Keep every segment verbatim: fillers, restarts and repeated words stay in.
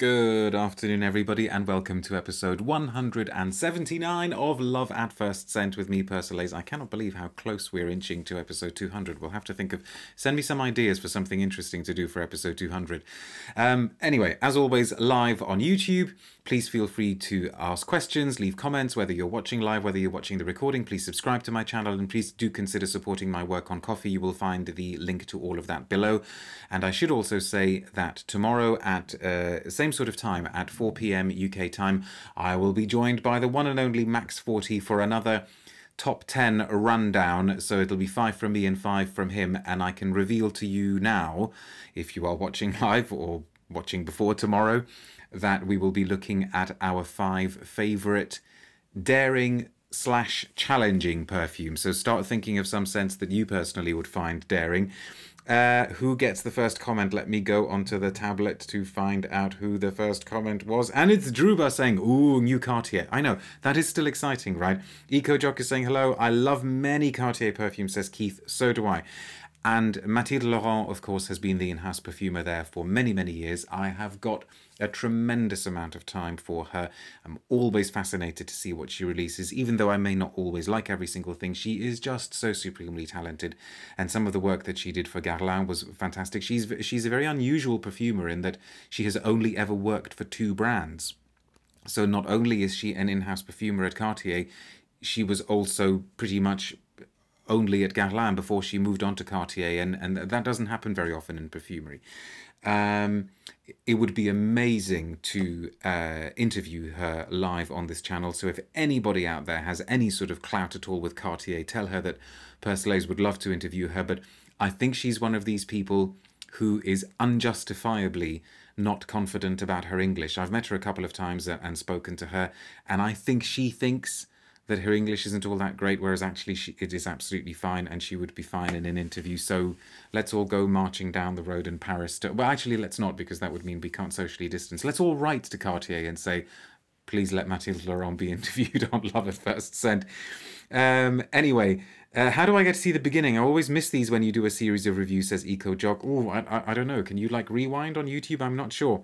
Good afternoon, everybody, and welcome to episode one hundred seventy-nine of Love At First Scent with me, Persolaise. I cannot believe how close we're inching to episode two hundred. We'll have to think of... Send me some ideas for something interesting to do for episode two hundred. Um, anyway, as always, live on YouTube. Please feel free to ask questions, leave comments, whether you're watching live, whether you're watching the recording. Please subscribe to my channel, and please do consider supporting my work on Ko-fi. You will find the link to all of that below. And I should also say that tomorrow at the uh, same sort of time at four p m U K time, I will be joined by the one and only Max Forti for another top ten rundown. So it'll be five from me and five from him, and I can reveal to you now, if you are watching live or watching before tomorrow, that we will be looking at our five favourite daring slash challenging perfumes. So start thinking of some scents that you personally would find daring. Uh, who gets the first comment? Let me go onto the tablet to find out who the first comment was. And it's Druba saying, ooh, new Cartier. I know, that is still exciting, right? EcoJock is saying, hello, I love many Cartier perfumes, says Keith, so do I. And Mathilde Laurent, of course, has been the in-house perfumer there for many, many years. I have got a tremendous amount of time for her. I'm always fascinated to see what she releases, even though I may not always like every single thing. She is just so supremely talented, and some of the work that she did for Guerlain was fantastic. She's, she's a very unusual perfumer in that she has only ever worked for two brands. So not only is she an in-house perfumer at Cartier, she was also pretty much only at Guerlain before she moved on to Cartier, and, and that doesn't happen very often in perfumery. Um, it would be amazing to uh, interview her live on this channel, so if anybody out there has any sort of clout at all with Cartier, tell her that Persolaise would love to interview her, but I think she's one of these people who is unjustifiably not confident about her English. I've met her a couple of times and spoken to her, and I think she thinks that her English isn't all that great, whereas actually she, it is absolutely fine, and she would be fine in an interview. So let's all go marching down the road in Paris. To, well, actually, let's not, because that would mean we can't socially distance. Let's all write to Cartier and say, please let Mathilde Laurent be interviewed on Love at First Scent. Um, anyway, uh, how do I get to see the beginning? I always miss these when you do a series of reviews, says EcoJock. Oh, I, I, I don't know. Can you, like, rewind on YouTube? I'm not sure.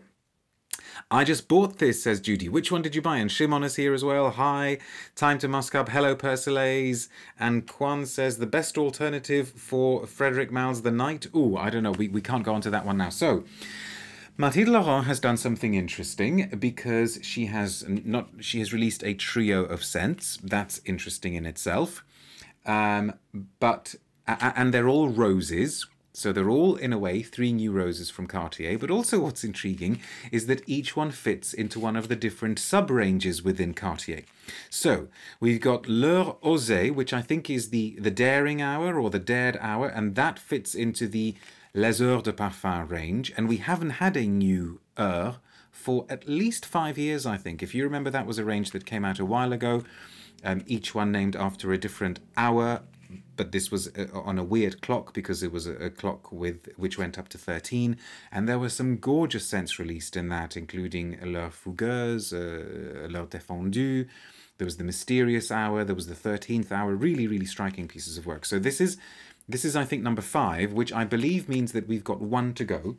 I just bought this, says Judy. Which one did you buy? And Shimon is here as well. Hi. Time to musk up. Hello, Persolaise. And Kwan says, the best alternative for Frédéric Malle's The Night. Ooh, I don't know. We, we can't go on to that one now. So, Mathilde Laurent has done something interesting because she has, not, she has released a trio of scents. That's interesting in itself. Um, but, and they're all roses. So they're all, in a way, three new roses from Cartier, but also what's intriguing is that each one fits into one of the different sub-ranges within Cartier. So we've got L'Heure Osée, which I think is the, the daring hour or the dared hour, and that fits into the Les Heures de Parfum range, and we haven't had a new heure for at least five years, I think. If you remember, that was a range that came out a while ago, um, each one named after a different hour, but this was on a weird clock because it was a clock with which went up to thirteen, and there were some gorgeous scents released in that, including L'Heure Fougueuse, uh, L'Heure Défendue, there was the Mysterious Hour, there was the thirteenth Hour, really, really striking pieces of work. So this is, this is I think, number five, which I believe means that we've got one to go.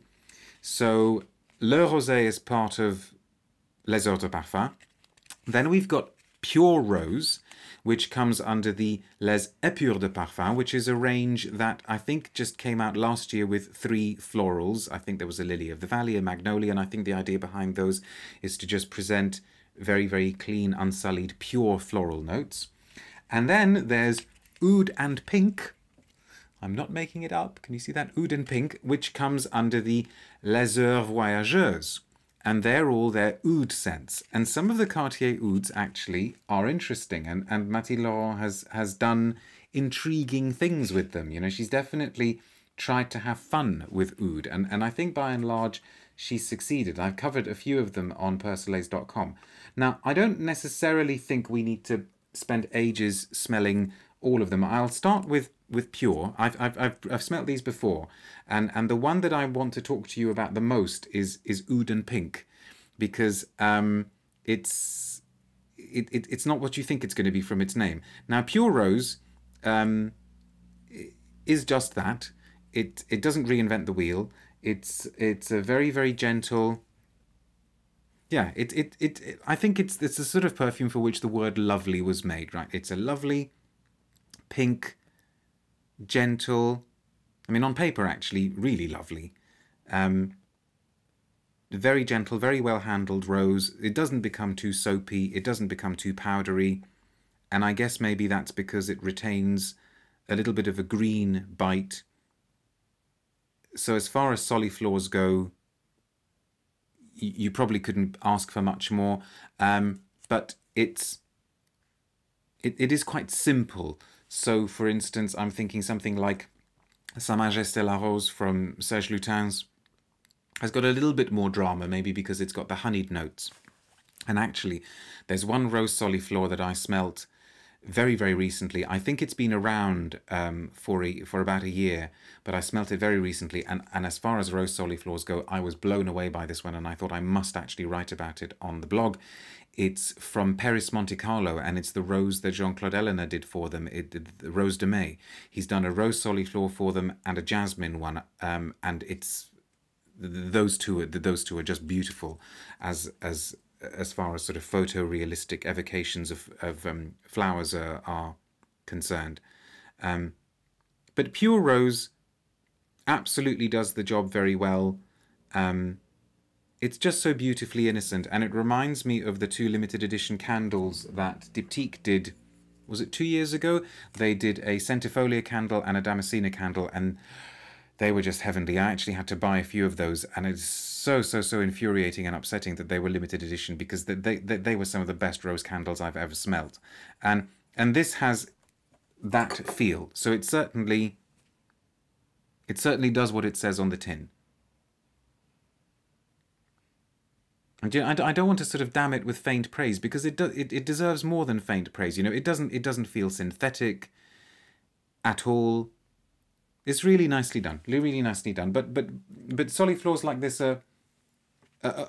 So L'Heure Rosée is part of Les Heures de Parfum. Then we've got Pure Rose, which comes under the Les Épures de Parfum, which is a range that I think just came out last year with three florals. I think there was a lily of the valley, a magnolia, and I think the idea behind those is to just present very, very clean, unsullied, pure floral notes. And then there's Oud and Pink. I'm not making it up. Can you see that? Oud and Pink, which comes under the Les Heures Voyageuses. And they're all their oud scents. And some of the Cartier ouds actually are interesting. And, and Mathilde Laurent has, has done intriguing things with them. You know, she's definitely tried to have fun with oud. And, and I think by and large, she's succeeded. I've covered a few of them on Persolaise dot com. Now, I don't necessarily think we need to spend ages smelling all of them. I'll start with, with Pure. I've, I've, I've, I've smelt these before, and, and the one that I want to talk to you about the most is, is Oud and Pink, because um, it's, it, it, it's not what you think it's going to be from its name. Now, Pure Rose um, is just that. It, it doesn't reinvent the wheel. It's, it's a very, very gentle Yeah, it, it, it, it, I think it's, it's the sort of perfume for which the word lovely was made, right? It's a lovely, pink, gentle, I mean, on paper, actually, really lovely. Um, very gentle, very well-handled rose. It doesn't become too soapy. It doesn't become too powdery. And I guess maybe that's because it retains a little bit of a green bite. So as far as soliflores go, you probably couldn't ask for much more, um, but it's it, it is quite simple. So, for instance, I'm thinking something like Sa Majesté la Rose from Serge Lutens has got a little bit more drama, maybe because it's got the honeyed notes. And actually, there's one rose soliflore that I smelt very, very recently. I think it's been around um, for, a, for about a year, but I smelt it very recently. And, and as far as rose soliflores go, I was blown away by this one, and I thought I must actually write about it on the blog. It's from Paris Monte Carlo, and it's the rose that Jean-Claude Ellena did for them, it, it, the Rose de May. He's done a rose soliflore for them and a jasmine one, um, and it's those two. Are, those two are just beautiful, as as. as far as sort of photorealistic evocations of, of um, flowers are, are concerned. Um, but Pure Rose absolutely does the job very well. Um, it's just so beautifully innocent, and it reminds me of the two limited edition candles that Diptyque did, was it two years ago? They did a Centifolia candle and a Damascena candle, and they were just heavenly. I actually had to buy a few of those, and it's so, so, so infuriating and upsetting that they were limited edition, because they, they, they were some of the best rose candles I've ever smelt. And, and this has that feel. So it certainly, it certainly does what it says on the tin. And you know, I, I don't want to sort of damn it with faint praise, because it, do, it, it deserves more than faint praise. You know, it doesn't, it doesn't feel synthetic at all. It's really nicely done, really nicely done. But but but soliflores like this are, are,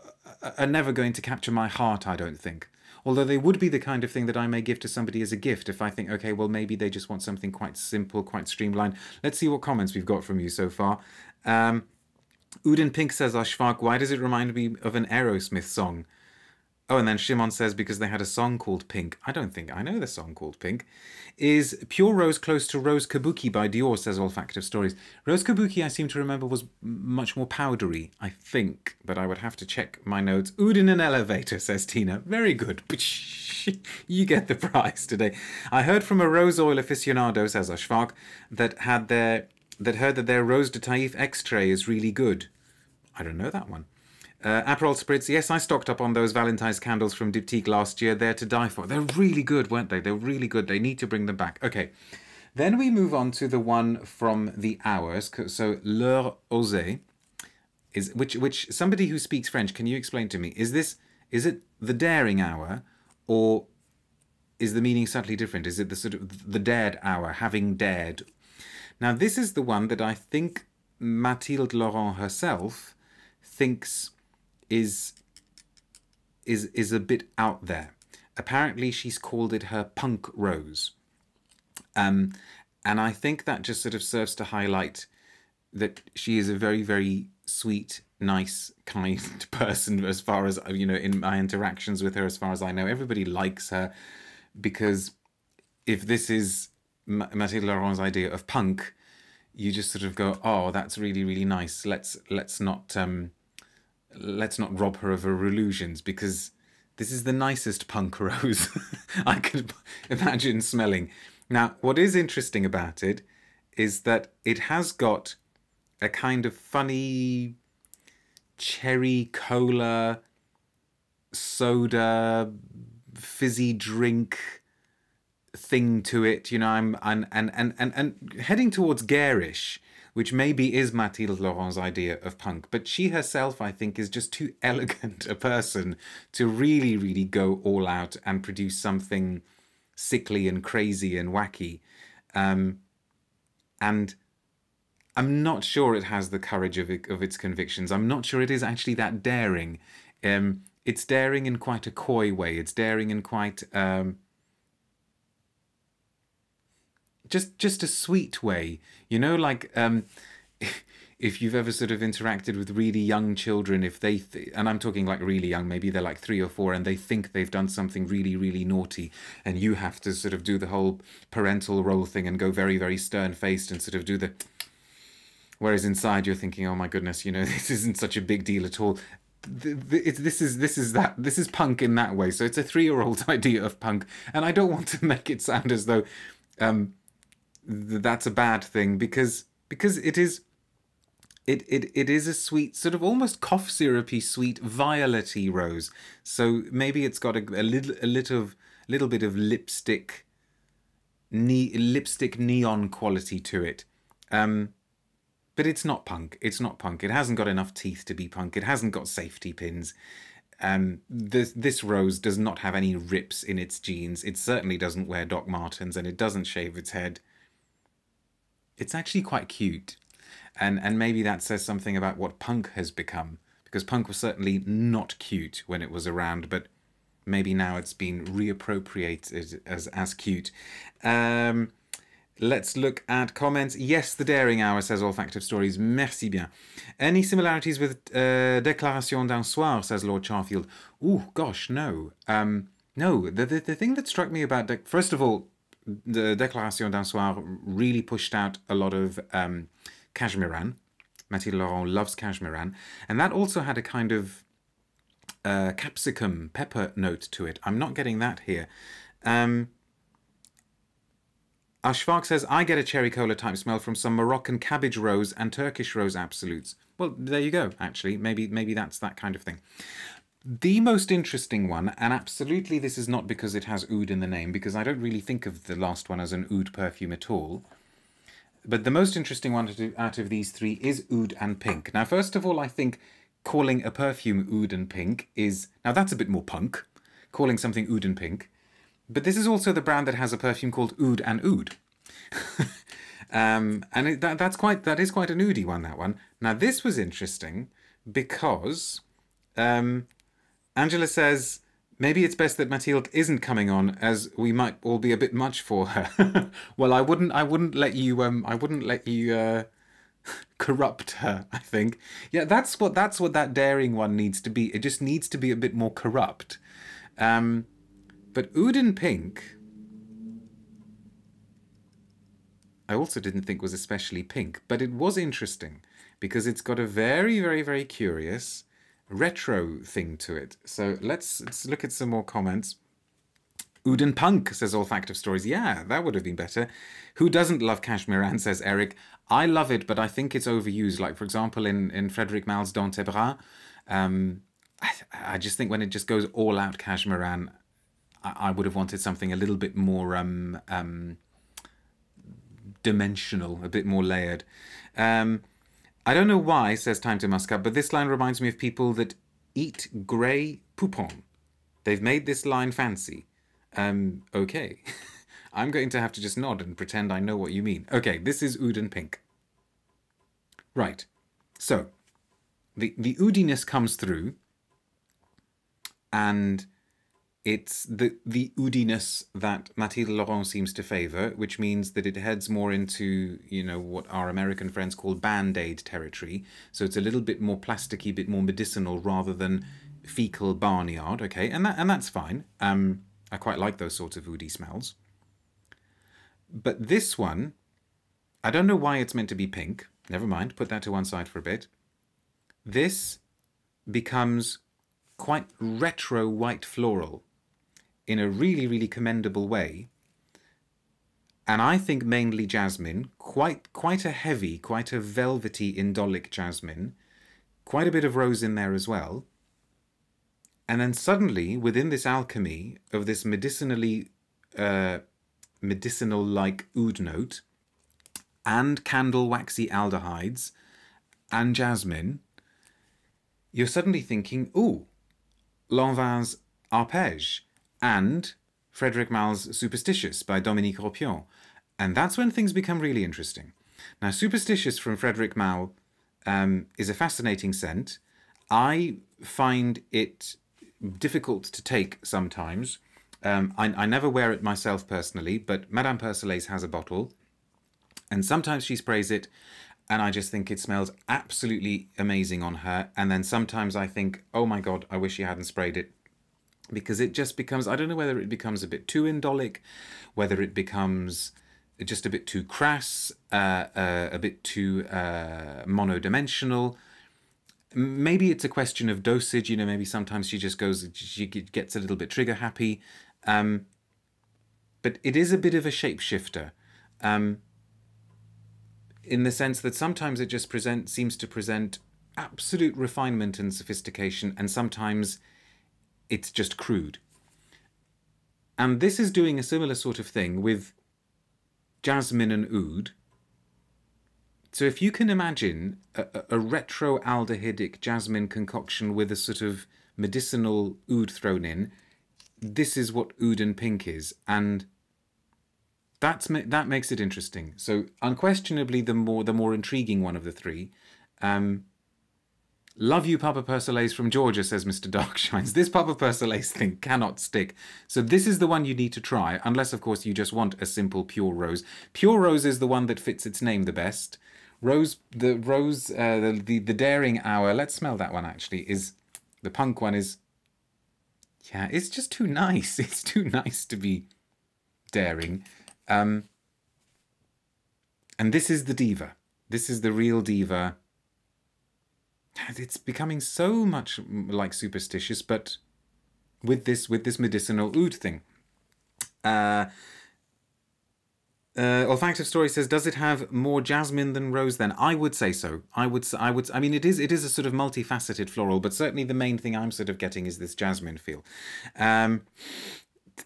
are never going to capture my heart, I don't think. Although they would be the kind of thing that I may give to somebody as a gift if I think, okay, well, maybe they just want something quite simple, quite streamlined. Let's see what comments we've got from you so far. Um, Oud and Pink says, Ashfaq, why does it remind me of an Aerosmith song? Oh, and then Shimon says, because they had a song called Pink. I don't think I know the song called Pink. Is Pure Rose close to Rose Kabuki by Dior, says Olfactive Stories. Rose Kabuki, I seem to remember, was much more powdery, I think. But I would have to check my notes. Oud in an elevator, says Tina. Very good. You get the prize today. I heard from a rose oil aficionado, says Ashfaq, that, had their, that heard that their Rose de Taïf X-Tray is really good. I don't know that one. Uh, Aperol Spritz, yes, I stocked up on those Valentine's candles from Diptyque last year. They're to die for. They're really good, weren't they? They're really good. They need to bring them back. Okay, then we move on to the one from the hours. So L'Heure Osée, is which which somebody who speaks French, can you explain to me? Is this is it the daring hour, or is the meaning subtly different? Is it the sort of the dared hour, having dared? Now this is the one that I think Mathilde Laurent herself thinks is is is a bit out there. Apparently she's called it her punk rose, um and I think that just sort of serves to highlight that she is a very, very sweet, nice, kind person. As far as, you know, in my interactions with her, as far as I know, everybody likes her, because if this is Mathilde Laurent's idea of punk, you just sort of go, oh, that's really, really nice, let's let's not um let's not rob her of her illusions, because this is the nicest punk rose I could imagine smelling. Now, what is interesting about it is that it has got a kind of funny cherry cola, soda, fizzy drink thing to it. You know, I'm, I'm and, and, and, and heading towards garish, which maybe is Mathilde Laurent's idea of punk. But she herself, I think, is just too elegant a person to really, really go all out and produce something sickly and crazy and wacky. Um, and I'm not sure it has the courage of, it, of its convictions. I'm not sure it is actually that daring. Um, it's daring in quite a coy way. It's daring in quite... Um, Just, just a sweet way, you know, like um, if you've ever sort of interacted with really young children, if they, th and I'm talking like really young, maybe they're like three or four, and they think they've done something really, really naughty, and you have to sort of do the whole parental role thing and go very, very stern-faced and sort of do the... Whereas inside you're thinking, oh my goodness, you know, this isn't such a big deal at all. It's, this is this is that this is punk in that way. So it's a three-year-old's idea of punk, and I don't want to make it sound as though um, th that's a bad thing, because because it is it it it is a sweet sort of almost cough syrupy sweet violet-y rose. So maybe it's got a, a little a little of, little bit of lipstick ne lipstick neon quality to it. Um, But it's not punk. It's not punk. It hasn't got enough teeth to be punk. It hasn't got safety pins. Um, this, this rose does not have any rips in its jeans. It certainly doesn't wear Doc Martens, and it doesn't shave its head. It's actually quite cute. And, and maybe that says something about what punk has become, because punk was certainly not cute when it was around, but maybe now it's been reappropriated as, as cute. Um... Let's look at comments. Yes, the Daring Hour says all factive stories. Merci bien. Any similarities with uh, Déclaration d'un Soir, says Lord Charfield. Ooh, gosh, no. Um, no, the, the, the thing that struck me about... De First of all, the Déclaration d'un Soir really pushed out a lot of um, Cashmeran. Mathilde Laurent loves Cashmeran. And that also had a kind of uh, capsicum pepper note to it. I'm not getting that here. Um... Ashfaq says, I get a cherry cola type smell from some Moroccan cabbage rose and Turkish rose absolutes. Well, there you go, actually. Maybe, maybe that's that kind of thing. The most interesting one, and absolutely this is not because it has oud in the name, because I don't really think of the last one as an oud perfume at all. But the most interesting one out of these three is Oud and Pink. Now, first of all, I think calling a perfume Oud and Pink is... Now, that's a bit more punk, calling something Oud and Pink. But this is also the brand that has a perfume called Oud and Oud. um, and it, that, that's quite, that is quite an oudy one, that one. Now, this was interesting because um, Angela says, maybe it's best that Mathilde isn't coming on, as we might all be a bit much for her. Well, I wouldn't, I wouldn't let you, um, I wouldn't let you uh, corrupt her, I think. Yeah, that's what, that's what that daring one needs to be. It just needs to be a bit more corrupt. Um... But Oud and Pink, I also didn't think was especially pink, but it was interesting because it's got a very, very, very curious retro thing to it. So let's, let's look at some more comments. Oud and Punk, says all factive stories. Yeah, that would have been better. Who doesn't love Cashmeran, says Eric. I love it, but I think it's overused. Like, for example, in, in Frédéric Malle's Dans tes bras, um, I, I just think when it just goes all out Cashmeran, I would have wanted something a little bit more um, um, dimensional, a bit more layered. Um, I don't know why, says Time to Musk Up, but this line reminds me of people that eat grey poupon. They've made this line fancy. Um, okay. I'm going to have to just nod and pretend I know what you mean. Okay, this is Oud and Pink. Right. So, the, the oudiness comes through, and... It's the, the oudiness that Mathilde Laurent seems to favour, which means that it heads more into, you know, what our American friends call Band-Aid territory. So it's a little bit more plasticky, a bit more medicinal rather than fecal barnyard, okay? And, that, and that's fine. Um, I quite like those sorts of oudy smells. But this one, I don't know why it's meant to be pink. Never mind, put that to one side for a bit. This becomes quite retro white floral in a really, really commendable way. And I think mainly jasmine, quite quite a heavy, quite a velvety indolic jasmine, quite a bit of rose in there as well. And then suddenly, within this alchemy of this medicinally, uh, medicinal-like oud note, and candle waxy aldehydes, and jasmine, you're suddenly thinking, ooh, Lanvin's Arpège, and Frédéric Malle's Superstitious by Dominique Ropion. And that's when things become really interesting. Now, Superstitious from Frédéric Malle um, is a fascinating scent. I find it difficult to take sometimes. Um, I, I never wear it myself personally, but Madame Persolaise has a bottle, and sometimes she sprays it, And I just think it smells absolutely amazing on her. And then sometimes I think, oh my God, I wish you hadn't sprayed it. Because it just becomes, I don't know whether it becomes a bit too indolic, whether it becomes just a bit too crass, uh, uh, a bit too uh, monodimensional. Maybe it's a question of dosage. You know, maybe sometimes she just goes, she gets a little bit trigger happy. Um, but it is a bit of a shapeshifter. Um, in the sense that sometimes it just present, seems to present absolute refinement and sophistication, and sometimes it's just crude. And this is doing a similar sort of thing with jasmine and oud. So if you can imagine a, a retroaldehydic jasmine concoction with a sort of medicinal oud thrown in, this is what Oud and Pink is. And That's that makes it interesting. So unquestionably the more the more intriguing one of the three. Um, Love you, Papa Persolaise from Georgia, says Mister Darkshines. This Papa Persolaise thing cannot stick. So this is the one you need to try, unless of course you just want a simple Pure Rose. Pure Rose is the one that fits its name the best. Rose, the Rose, uh, the, the the Daring Hour. Let's smell that one. Actually, is the punk one is. Yeah, it's just too nice. It's too nice to be daring. Um, and this is the diva. This is the real diva. It's becoming so much like Superstitious, but with this with this medicinal oud thing. Uh, uh, Olfactive Story says, does it have more jasmine than rose? Then I would say so. I would. I would. I mean, it is. It is a sort of multifaceted floral, but certainly the main thing I'm sort of getting is this jasmine feel. Um,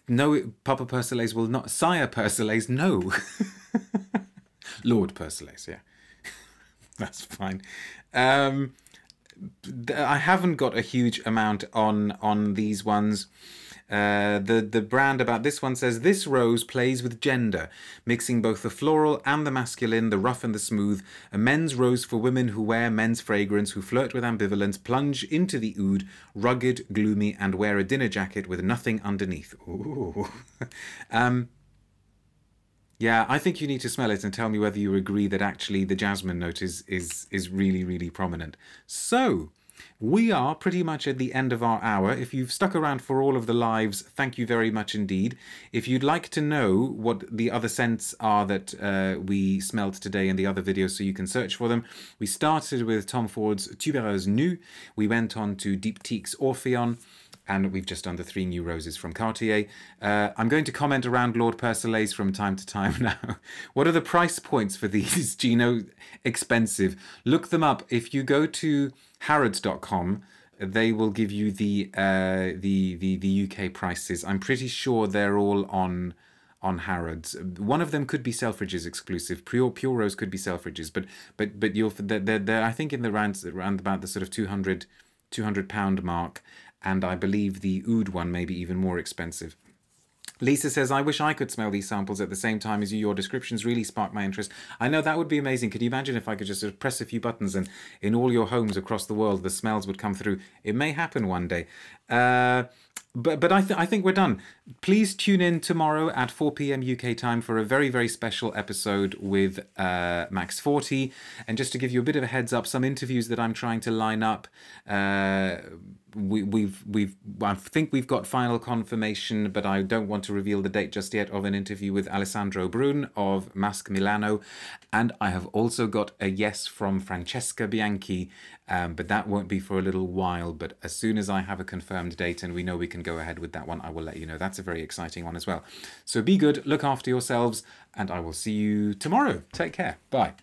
No, Papa Persolaise will not. Sire Persolaise, no. Lord Persolaise, yeah. That's fine. Um, I haven't got a huge amount on on these ones. Uh, the, the brand about this one says, this rose plays with gender, mixing both the floral and the masculine, the rough and the smooth, a men's rose for women who wear men's fragrance, who flirt with ambivalence, plunge into the oud, rugged, gloomy, and wear a dinner jacket with nothing underneath. Ooh. um, yeah, I think you need to smell it and tell me whether you agree that actually the jasmine note is, is, is really, really prominent. So... we are pretty much at the end of our hour. If you've stuck around for all of the lives, thank you very much indeed. If you'd like to know what the other scents are that uh, we smelled today in the other videos, so you can search for them. We started with Tom Ford's Tuberose Nue. We went on to Diptyque's Orpheon. And we've just done the three new roses from Cartier. Uh, I'm going to comment around Lord Persolaise from time to time now. What are the price points for these, Gino? Expensive. Look them up. If you go to harrods dot com, they will give you the, uh, the the the U K prices. I'm pretty sure they're all on on Harrods. One of them could be Selfridges exclusive. Pure Pure Rose could be Selfridges, but but but you'll they're, they're I think in the round around about the sort of two hundred pound mark. And I believe the oud one may be even more expensive. Lisa says, I wish I could smell these samples at the same time as you. Your descriptions really sparked my interest. I know, that would be amazing. Could you imagine if I could just sort of press a few buttons and in all your homes across the world, the smells would come through? It may happen one day. Uh, but but I, th I think we're done. Please tune in tomorrow at four p m U K time for a very, very special episode with uh, Max Forti. And just to give you a bit of a heads up, some interviews that I'm trying to line up. Uh, we, we've, we've, I think we've got final confirmation, but I don't want to reveal the date just yet, of an interview with Alessandro Brun of Masque Milano. And I have also got a yes from Francesca Bianchi, um, but that won't be for a little while. But as soon as I have a confirmed date and we know we can go ahead with that one, I will let you know. That's a very exciting one as well. So be good, look after yourselves, and I will see you tomorrow. Take care. Bye.